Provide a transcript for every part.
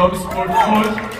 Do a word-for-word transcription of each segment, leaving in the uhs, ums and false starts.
Some sports foot to heart.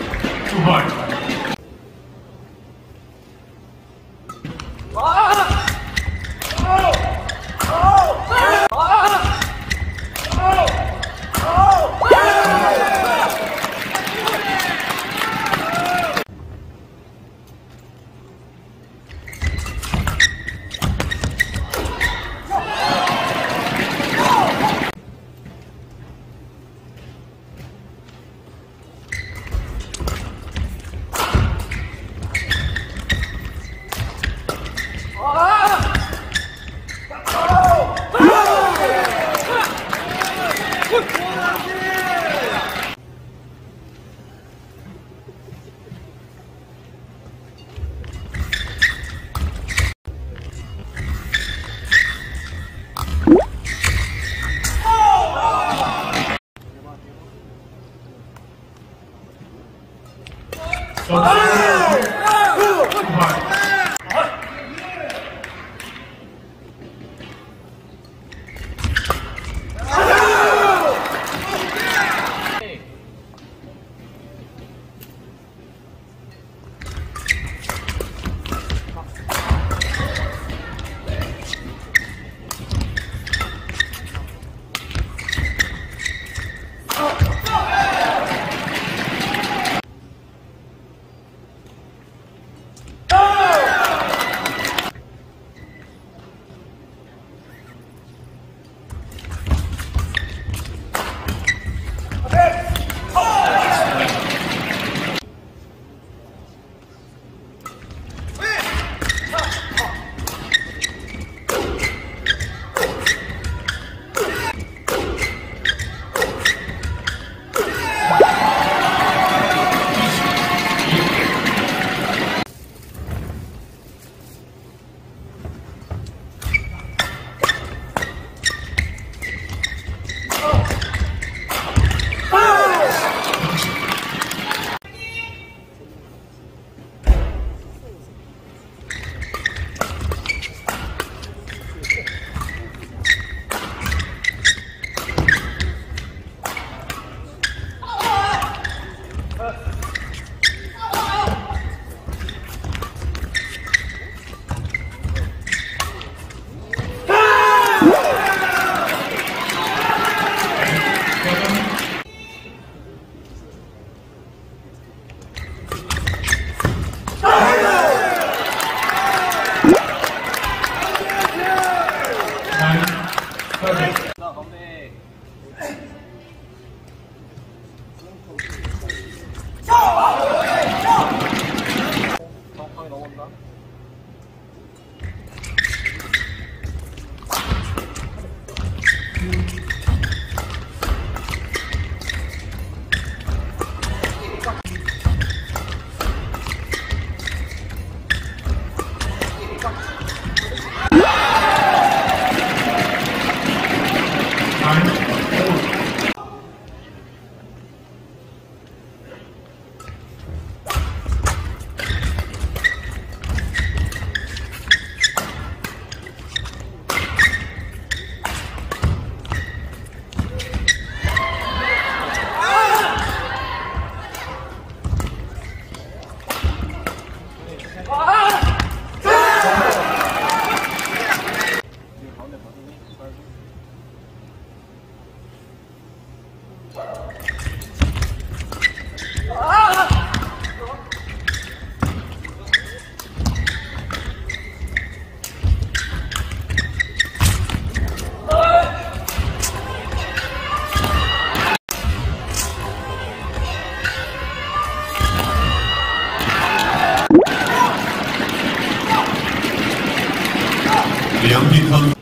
Young people.